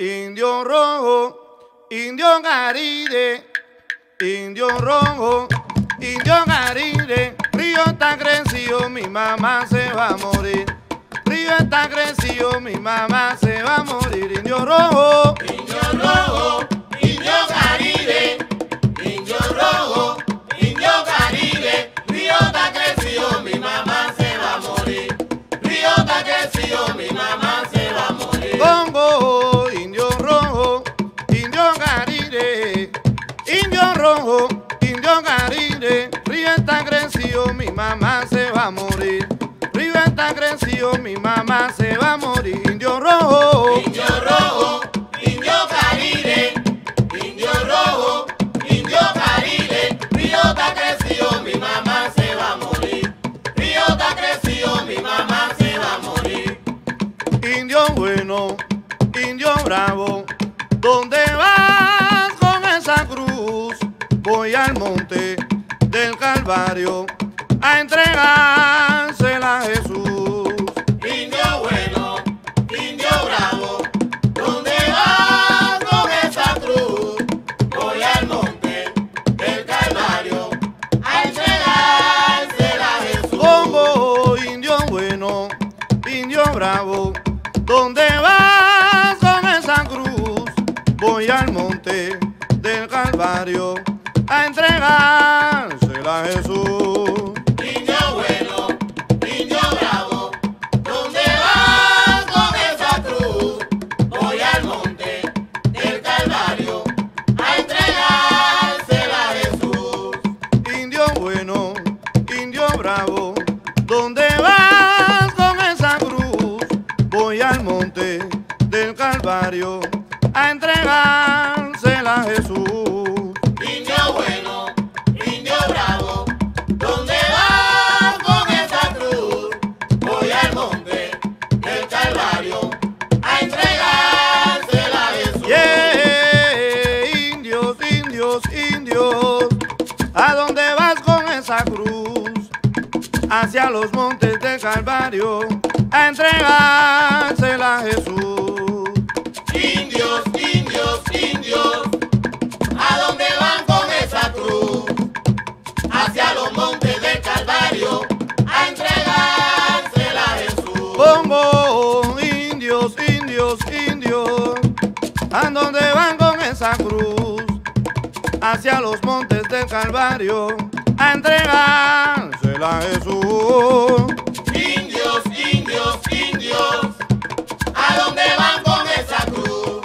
Indio rojo, indio Caribe, indio rojo, indio Caribe. Río está crecido, mi mamá se va a morir. Río está crecido, mi mamá se va a morir. Indio rojo, indio rojo, indio Caribe, indio rojo, indio Caribe. Río está crecido, mi mamá se va a morir. Río está crecido, mi mamá se va a morir. Bongo. Indio Caribe, río está crecido, mi mamá se va a morir. Río está crecido, mi mamá se va a morir. Indio rojo, indio rojo, indio Caribe, indio rojo, indio Caribe. Río está crecido, mi mamá se va a morir. Río está crecido, mi mamá se va a morir. Indio bueno, indio bravo, ¿dónde vas con esa cruz? Voy al monte del Calvario a entregársela a Jesús. Indio bueno, indio bravo, ¿dónde vas con esa cruz? Voy al monte del Calvario a entregársela a Jesús. Congo, indio bueno, indio bravo, ¿dónde vas con esa cruz? Voy al monte del Calvario a entregársela a Jesús. Indio bueno, indio bravo, ¿dónde vas con esa cruz? Voy al monte del Calvario a entregársela a Jesús. Indio bueno, indio bravo, ¿dónde vas con esa cruz? Voy al monte del Calvario a entregársela a Jesús. Hacia los montes de Calvario a entregársela a Jesús. Indios, indios, indios, ¿a dónde van con esa cruz? Hacia los montes de Calvario a entregársela a Jesús. Pongo, indios, indios, indios, ¿a dónde van con esa cruz? Hacia los montes de Calvario a entregársela a Jesús. Indios, indios, indios, ¿a dónde van con esa cruz?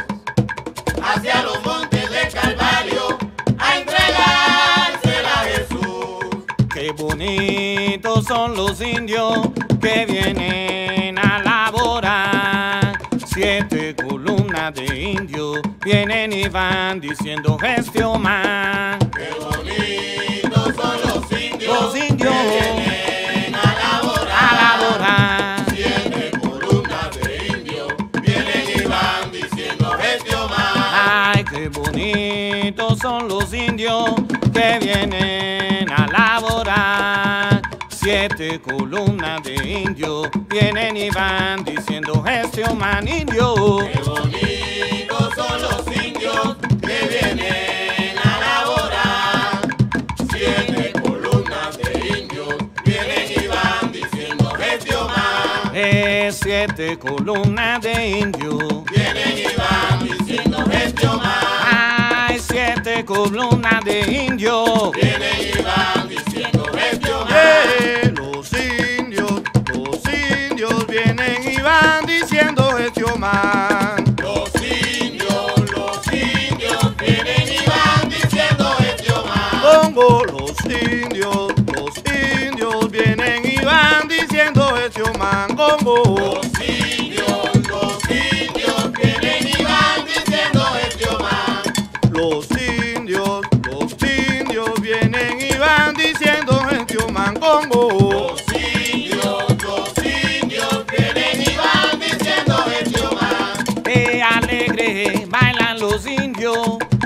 Hacia los montes de Calvario a entregársela a Jesús. Qué bonitos son los indios que vienen a laborar. 7 columnas de indios vienen y van diciendo gestión más. Qué bonito. Los indios vienen a laborar. 7 columnas de indios vienen y van diciendo gestión más. Ay, qué bonitos son los indios que vienen a laborar. 7 columnas de indios vienen y van diciendo gestión más, indio. Qué bonitos son los indios que vienen. Es 7 columnas de indios vienen y van diciendo gestión más. Hay 7 columnas de indios vienen y van diciendo gestión más. Los indios vienen y van diciendo gestión más. Los indios vienen y van diciendo gestión más. Pongo los indios vienen y van diciendo gestión más. Los indios vienen y van diciendo gestión más. Los indios vienen y van diciendo gestión más. Los indios vienen y van diciendo gestión más. Alegre bailan los indios,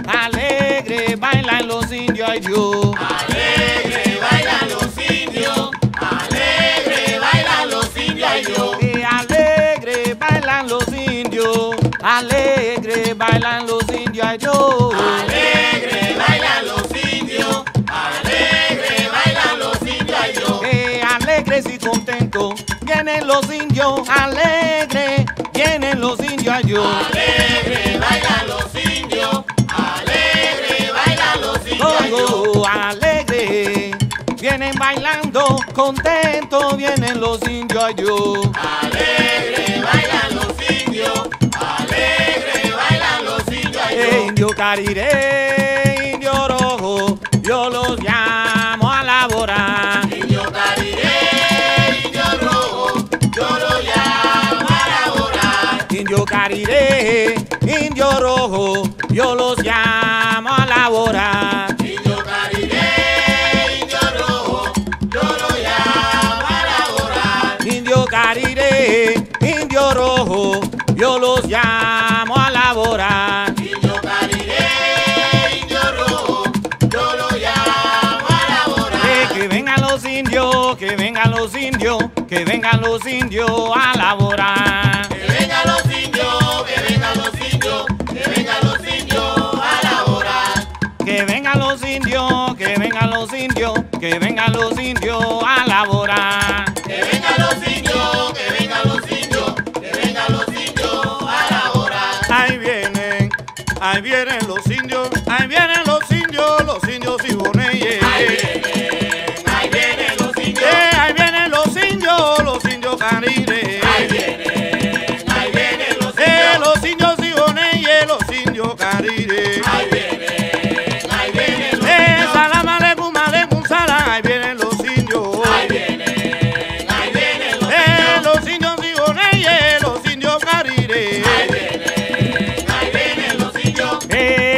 alegre bailan los indios, ay Dios. Alegre bailan los indios, alegre bailan los indios, ay Dios. Alegre bailan los indios, alegre. alegre bailan los indios, ay yo. Alegre bailan los indios, alegre bailan los indios, ay yo. Alegres y contentos vienen los indios, alegre vienen los indios, ay yo. Alegre bailan los indios, alegre bailan los indios, ay yo. Alegre vienen bailando, contentos vienen los indios, ay yo. Alegre bailan los indios, alegre bailan los indios, ay yo. Indio Cariré, indio rojo, yo los llamo a laborar. Indio Cariré, indio rojo, yo los llamo a laborar. Indio Cariré, indio rojo, yo los llamo a laborar. Indio Cariré, indio rojo, yo los llamo a laborar. Indio Cariré, indio rojo, yo los llamo a laborar. Indio Cariré, indio rojo, yo los llamo a laborar. Que vengan los indios, que vengan los indios, que vengan los indios a laborar. Que vengan los indios, que vengan los indios, que vengan los indios a laborar. Que vengan los indios, que vengan los indios, que vengan los indios a laborar. Que vengan los indios, que vengan los indios, que vengan los indios a laborar. Ahí vienen los indios, ahí vienen los indios Siboneyes. Ahí vienen los indios, ahí vienen los indios Cariré. Ahí vienen los indios Siboneyes, los indios Cariré. Ahí vienen los indios. Salam aleikum, aleikum salam, ahí vienen los indios. Ahí vienen los indios. Los indios Siboneyes, los indios Cariré.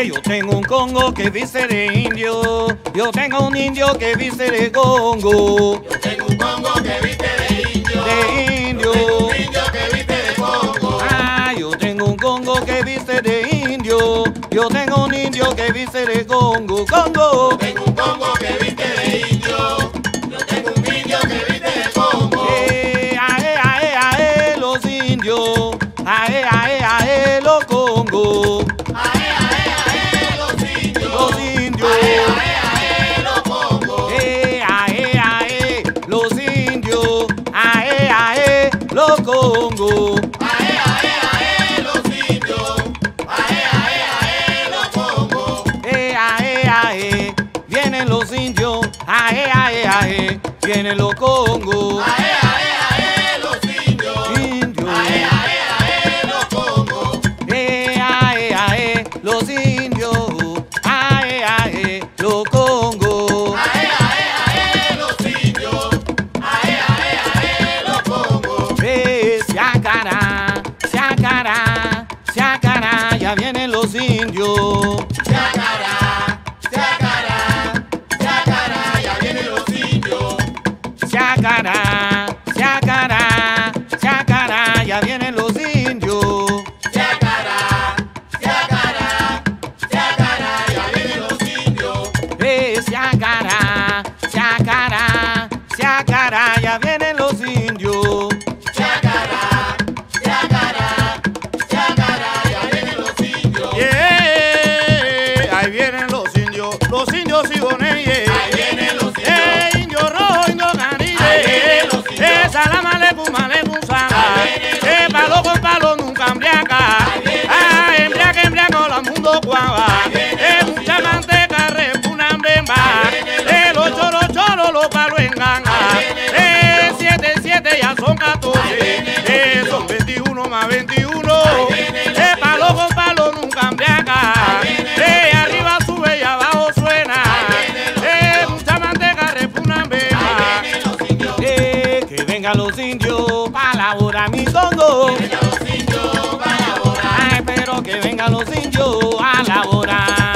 Yo tengo un congo que dice de indio, yo tengo un indio que dice de congo. Yo tengo un congo que viste de indio, yo tengo un indio que viste de congo. Yo tengo un congo que viste de indio, yo tengo un indio que viste de congo, congo. Yo tengo un congo que viste de indio, yo tengo un indio que viste de congo. Ae, ae, ae, los indios, ae, ae, ae, los congo. Los Congo, ae, ae, ae, los indios, ae, ae, ae, los Congo, ae, ae, vienen los indios, ae, ae, ae, vienen los Congo, ae, ae, ae, los indios, ae, ae, ae, los Congo, ae, ae, los indios, ae, ae, los Congo. Chacará, ya vienen los indios. Chacará, chacará, chacará, ya vienen los indios. Chacará, chacará, chacará, ya vienen los indios. Chacará, chacará, chacará, ya vienen los indios. Chacará, chacará, chacará, ya vienen los indios. Los indios Siboneyes, ahí vienen los indios, indio rojo, indio Cariré, ahí vienen los indios, salam aleikum, aleikum salam, ahí vienen los indios, palo con palo nunca embriaga, ahí vienen los indios, embriaga, embriaga, la mundo cuava, ahí vienen los indios, mucha manteca, repunan bemba, ahí vienen los indios, los choro, choro, los palos en ganga, ahí vienen los indios, 7, 7 ya son 14, ahí vienen los indios, son 21 más 21, ahí vienen los indios, palo con palo nunca embriaga, ahí vienen los indios. Los indios para laborar mi congo. Que vengan los indios para laborar. Ay, pero que vengan los indios a laborar.